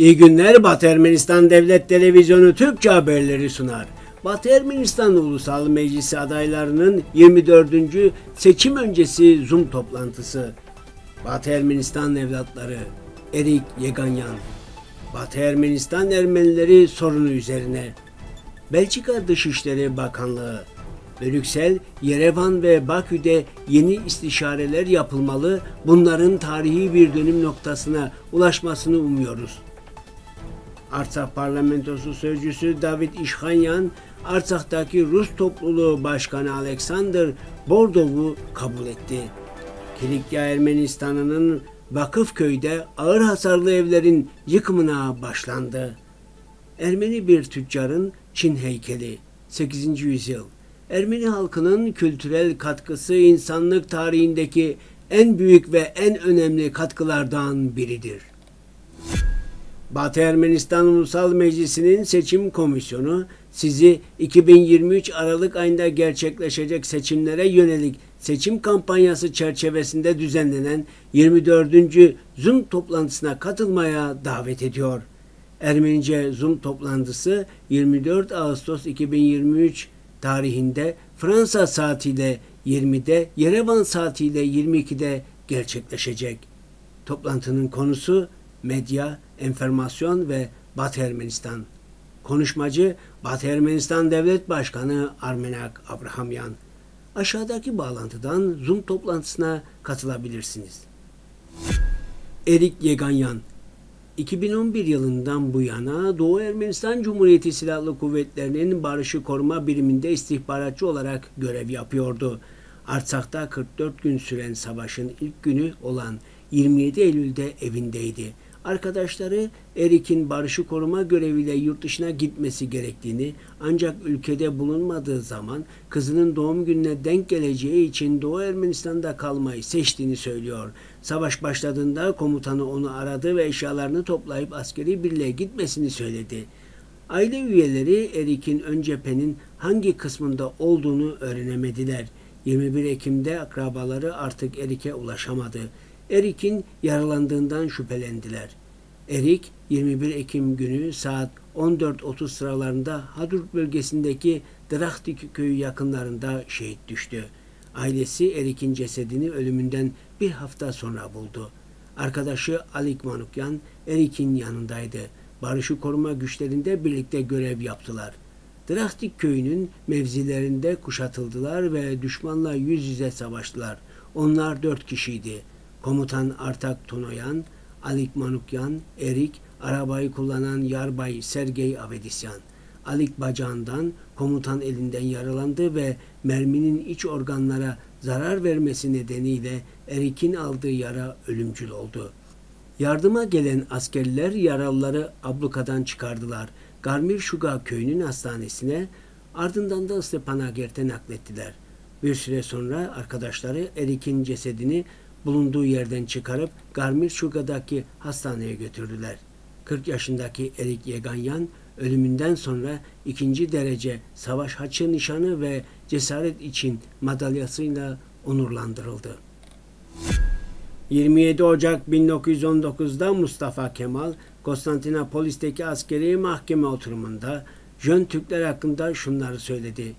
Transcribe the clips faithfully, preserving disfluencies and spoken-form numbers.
İyi günler. Batı Ermenistan Devlet Televizyonu Türkçe haberleri sunar. Batı Ermenistan Ulusal Meclisi adaylarının yirmi dördüncü seçim öncesi Zoom toplantısı. Batı Ermenistan evlatları Erik Yeganyan. Batı Ermenistan Ermenileri sorunu üzerine. Belçika Dışişleri Bakanlığı. Brüksel, Yerevan ve Bakü'de yeni istişareler yapılmalı, bunların tarihi bir dönüm noktasına ulaşmasını umuyoruz. Artsakh Parlamentosu Sözcüsü David İşkhanyan, Artsakh'taki Rus topluluğu başkanı Alexander Bordov'u kabul etti. Kilikya Ermenistanı'nın Vakıfköy'de ağır hasarlı evlerin yıkımına başlandı. Ermeni bir tüccarın Çin heykeli, sekizinci yüzyıl. Ermeni halkının kültürel katkısı insanlık tarihindeki en büyük ve en önemli katkılardan biridir. Batı Ermenistan Ulusal Meclisi'nin seçim komisyonu sizi iki bin yirmi üç Aralık ayında gerçekleşecek seçimlere yönelik seçim kampanyası çerçevesinde düzenlenen yirmi dördüncü Zoom toplantısına katılmaya davet ediyor. Ermenice Zoom toplantısı yirmi dört Ağustos iki bin yirmi üç tarihinde Fransa saatiyle yirmide, Yerevan saatiyle yirmi ikide gerçekleşecek. Toplantının konusu medya, enformasyon ve Batı Ermenistan. Konuşmacı Batı Ermenistan Devlet Başkanı Armenak Abrahamyan. Aşağıdaki bağlantıdan Zoom toplantısına katılabilirsiniz. Erik Yeganyan, iki bin on bir yılından bu yana Doğu Ermenistan Cumhuriyeti Silahlı Kuvvetleri'nin Barışı Koruma Biriminde istihbaratçı olarak görev yapıyordu. Artsakh'ta kırk dört gün süren savaşın ilk günü olan yirmi yedi Eylül'de evindeydi. Arkadaşları Erik'in barışı koruma göreviyle yurt dışına gitmesi gerektiğini, ancak ülkede bulunmadığı zaman kızının doğum gününe denk geleceği için Doğu Ermenistan'da kalmayı seçtiğini söylüyor. Savaş başladığında komutanı onu aradı ve eşyalarını toplayıp askeri birliğe gitmesini söyledi. Aile üyeleri Erik'in ön cephenin hangi kısmında olduğunu öğrenemediler. yirmi bir Ekim'de akrabaları artık Erik'e ulaşamadı. Erik'in yaralandığından şüphelendiler. Erik yirmi bir Ekim günü saat on dört otuz sıralarında Hadrut bölgesindeki Drakhtik köyü yakınlarında şehit düştü. Ailesi Erik'in cesedini ölümünden bir hafta sonra buldu. Arkadaşı Alik Manukyan Erik'in yanındaydı. Barışı koruma güçlerinde birlikte görev yaptılar. Drakhtik köyünün mevzilerinde kuşatıldılar ve düşmanla yüz yüze savaştılar. Onlar dört kişiydi. Komutan Artak Tunoyan, Alik Manukyan, Erik, arabayı kullanan Yarbay Sergey Avedisyan. Alik bacağından, komutan elinden yaralandı ve merminin iç organlara zarar vermesi nedeniyle Erik'in aldığı yara ölümcül oldu. Yardıma gelen askerler yaralıları ablukadan çıkardılar. Garmir Şuga köyünün hastanesine, ardından da Stepanagert'e naklettiler. Bir süre sonra arkadaşları Erik'in cesedini bulunduğu yerden çıkarıp Garmir Şuga'daki hastaneye götürdüler. kırk yaşındaki Erik Yeganyan ölümünden sonra ikinci derece savaş haçı nişanı ve cesaret için madalyasıyla onurlandırıldı. yirmi yedi Ocak bin dokuz yüz on dokuz'da Mustafa Kemal, Konstantinopolis'teki askeri mahkeme oturumunda Jön Türkler hakkında şunları söyledi.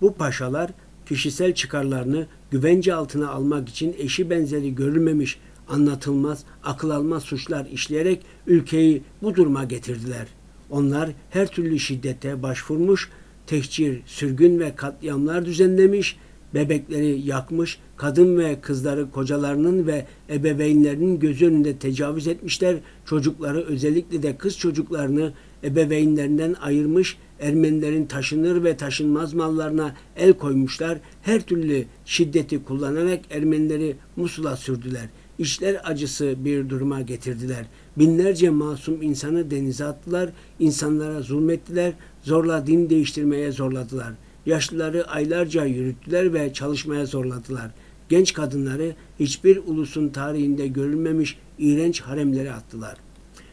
Bu paşalar kişisel çıkarlarını güvence altına almak için eşi benzeri görülmemiş, anlatılmaz, akıl almaz suçlar işleyerek ülkeyi bu duruma getirdiler. Onlar her türlü şiddete başvurmuş, tehcir, sürgün ve katliamlar düzenlemiş, bebekleri yakmış, kadın ve kızları kocalarının ve ebeveynlerinin gözü önünde tecavüz etmişler, çocukları özellikle de kız çocuklarını ebeveynlerinden ayırmış, Ermenilerin taşınır ve taşınmaz mallarına el koymuşlar, her türlü şiddeti kullanarak Ermenileri Musul'a sürdüler. İşler acısı bir duruma getirdiler. Binlerce masum insanı denize attılar, insanlara zulmettiler, zorla din değiştirmeye zorladılar. Yaşlıları aylarca yürüttüler ve çalışmaya zorladılar. Genç kadınları hiçbir ulusun tarihinde görülmemiş iğrenç haremlere attılar.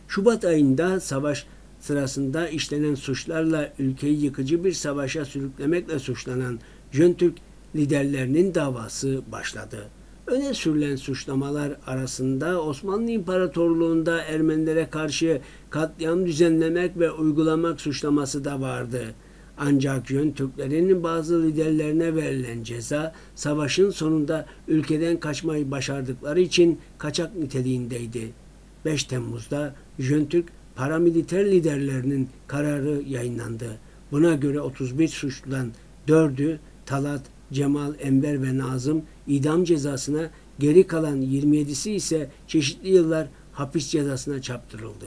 Şubat ayında savaş sırasında işlenen suçlarla ülkeyi yıkıcı bir savaşa sürüklemekle suçlanan Jön Türk liderlerinin davası başladı. Öne sürülen suçlamalar arasında Osmanlı İmparatorluğu'nda Ermenilere karşı katliam düzenlemek ve uygulamak suçlaması da vardı. Ancak Jön Türklerinin bazı liderlerine verilen ceza, savaşın sonunda ülkeden kaçmayı başardıkları için kaçak niteliğindeydi. beş Temmuz'da Jön Türk paramiliter liderlerinin kararı yayınlandı. Buna göre otuz bir suçludan dördü Talat, Cemal, Enver ve Nazım idam cezasına, geri kalan yirmi yedisi ise çeşitli yıllar hapis cezasına çarptırıldı.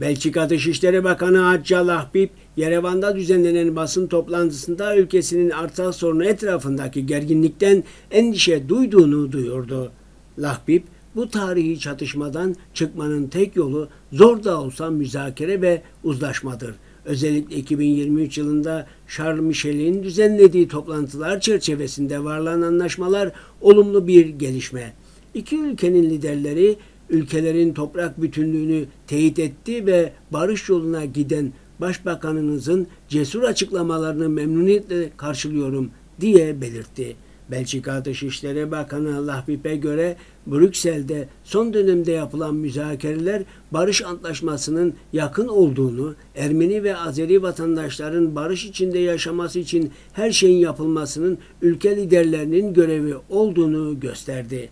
Belçika Dışişleri Bakanı Hacca Lahbib, Yerevan'da düzenlenen basın toplantısında ülkesinin Artsakh sorunu etrafındaki gerginlikten endişe duyduğunu duyurdu. Lahbib, bu tarihi çatışmadan çıkmanın tek yolu zor da olsa müzakere ve uzlaşmadır. Özellikle iki bin yirmi üç yılında Charles Michel'in düzenlediği toplantılar çerçevesinde varılan anlaşmalar olumlu bir gelişme. İki ülkenin liderleri ülkelerin toprak bütünlüğünü teyit etti ve barış yoluna giden başbakanınızın cesur açıklamalarını memnuniyetle karşılıyorum diye belirtti. Belçika Dışişleri Bakanı Lahbib'e göre Brüksel'de son dönemde yapılan müzakereler barış antlaşmasının yakın olduğunu, Ermeni ve Azeri vatandaşların barış içinde yaşaması için her şeyin yapılmasının ülke liderlerinin görevi olduğunu gösterdi.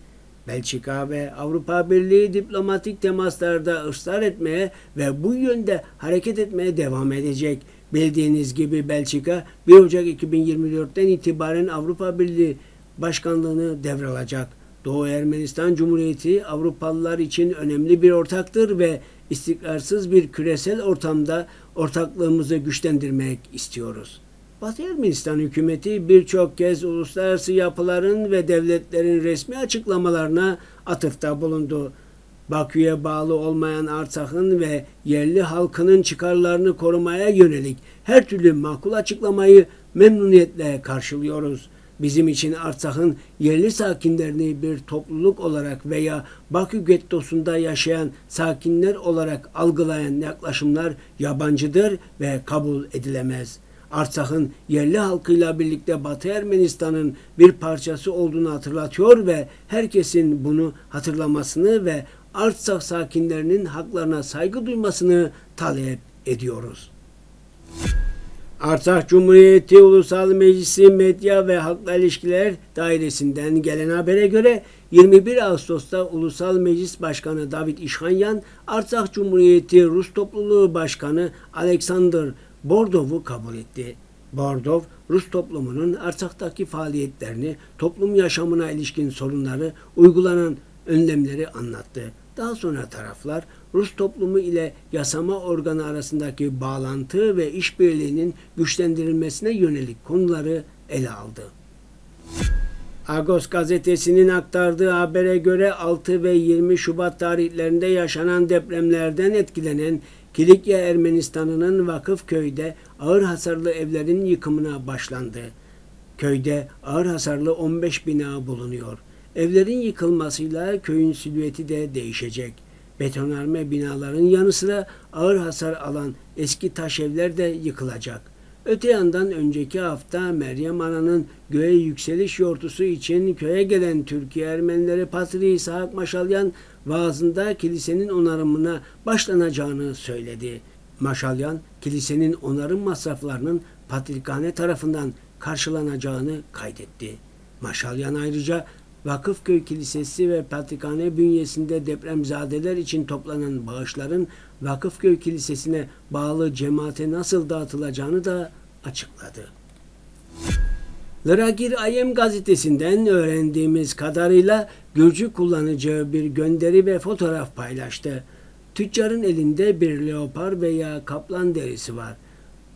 Belçika ve Avrupa Birliği diplomatik temaslarda ısrar etmeye ve bu yönde hareket etmeye devam edecek. Bildiğiniz gibi Belçika bir Ocak iki bin yirmi dört'ten itibaren Avrupa Birliği Başkanlığını devralacak. Doğu Ermenistan Cumhuriyeti Avrupalılar için önemli bir ortaktır ve istikrarsız bir küresel ortamda ortaklığımızı güçlendirmek istiyoruz. Batı Ermenistan hükümeti birçok kez uluslararası yapıların ve devletlerin resmi açıklamalarına atıfta bulundu. Bakü'ye bağlı olmayan Artsakh'ın ve yerli halkının çıkarlarını korumaya yönelik her türlü makul açıklamayı memnuniyetle karşılıyoruz. Bizim için Artsakh'ın yerli sakinlerini bir topluluk olarak veya Bakü gettosunda yaşayan sakinler olarak algılayan yaklaşımlar yabancıdır ve kabul edilemez. Artsakh'ın yerli halkıyla birlikte Batı Ermenistan'ın bir parçası olduğunu hatırlatıyor ve herkesin bunu hatırlamasını ve Artsakh sakinlerinin haklarına saygı duymasını talep ediyoruz. Artsakh Cumhuriyeti Ulusal Meclisi Medya ve Halkla İlişkiler Dairesi'nden gelen habere göre yirmi bir Ağustos'ta Ulusal Meclis Başkanı David İşkhanyan, Artsakh Cumhuriyeti Rus Topluluğu Başkanı Alexander Bordov'u kabul etti. Bordov, Rus toplumunun Artsakh'taki faaliyetlerini, toplum yaşamına ilişkin sorunları, uygulanan önlemleri anlattı. Daha sonra taraflar Rus toplumu ile yasama organı arasındaki bağlantı ve işbirliğinin güçlendirilmesine yönelik konuları ele aldı. Agos gazetesinin aktardığı habere göre altı ve yirmi Şubat tarihlerinde yaşanan depremlerden etkilenen Kilikya Ermenistanı'nın Vakıfköy'de ağır hasarlı evlerin yıkımına başlandı. Köyde ağır hasarlı on beş bina bulunuyor. Evlerin yıkılmasıyla köyün silüeti de değişecek. Betonarme binaların yanı sıra ağır hasar alan eski taş evler de yıkılacak. Öte yandan önceki hafta Meryem Ana'nın göğe yükseliş yortusu için köye gelen Türkiye Ermenileri Patriği Saak Maşalyan vaazında kilisenin onarımına başlanacağını söyledi. Maşalyan, kilisenin onarım masraflarının patrikhane tarafından karşılanacağını kaydetti. Maşalyan ayrıca Vakıfköy Kilisesi ve Patrikhane bünyesinde depremzadeler için toplanan bağışların Vakıfköy Kilisesi'ne bağlı cemaate nasıl dağıtılacağını da açıkladı. Lragir Ayem gazetesinden öğrendiğimiz kadarıyla Gürcü kullanıcı bir gönderi ve fotoğraf paylaştı. Tüccarın elinde bir leopar veya kaplan derisi var.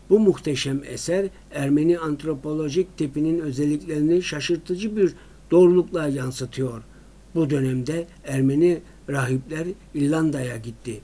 Bu muhteşem eser Ermeni antropolojik tipinin özelliklerini şaşırtıcı bir doğrulukla yansıtıyor. Bu dönemde Ermeni rahipler İrlanda'ya gitti.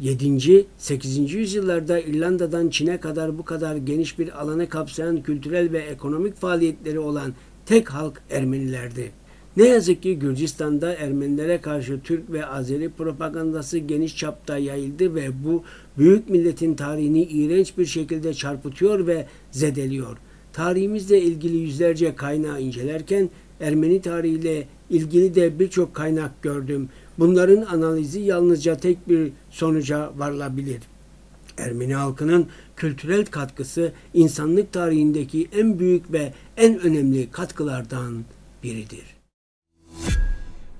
yedinci sekizinci yüzyıllarda İrlanda'dan Çin'e kadar bu kadar geniş bir alanı kapsayan kültürel ve ekonomik faaliyetleri olan tek halk Ermenilerdi. Ne yazık ki Gürcistan'da Ermenilere karşı Türk ve Azeri propagandası geniş çapta yayıldı ve bu büyük milletin tarihini iğrenç bir şekilde çarpıtıyor ve zedeliyor. Tarihimizle ilgili yüzlerce kaynağı incelerken Ermeni tarihiyle ilgili de birçok kaynak gördüm. Bunların analizi yalnızca tek bir sonuca varılabilir. Ermeni halkının kültürel katkısı insanlık tarihindeki en büyük ve en önemli katkılardan biridir.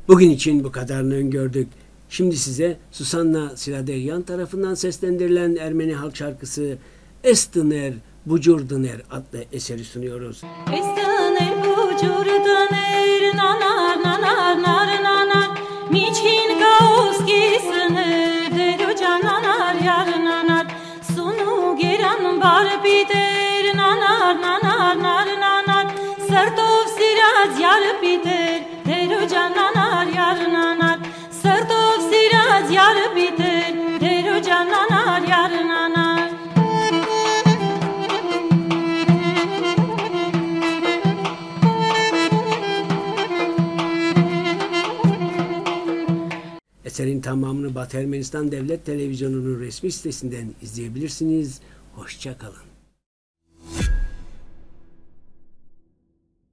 Bugün için bu kadarını öngördük. Şimdi size Susanna Siladeryan tarafından seslendirilen Ermeni halk şarkısı Estiner Bucurduner adlı eseri sunuyoruz. Estiner Bucurduner nanar nanar nanar nanar Miçin gaus kisner deru cananar yar nanar Sunu giren bar biter nanar nanar nanar nanar Sertov siraz yar biter deru cananar yar nanar Sertov siraz yar biter deru cananar yar nanar Eserin tamamını Batı Ermenistan Devlet Televizyonu'nun resmi sitesinden izleyebilirsiniz. Hoşça kalın.